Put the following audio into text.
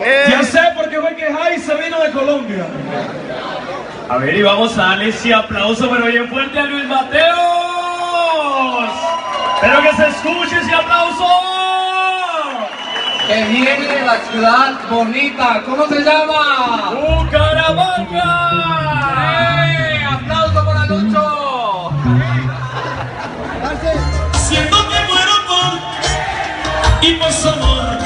Ya sé por qué fue que Javi se vino de Colombia. A ver, y vamos a darle ese aplauso, pero bien fuerte, a Luis Mateus. Pero que se escuche ese aplauso. Que viene de la ciudad bonita. ¿Cómo se llama? ¡Bucaramanga! ¡Hey! ¡Aplauso para Lucho! Siento que muero por y por su amor.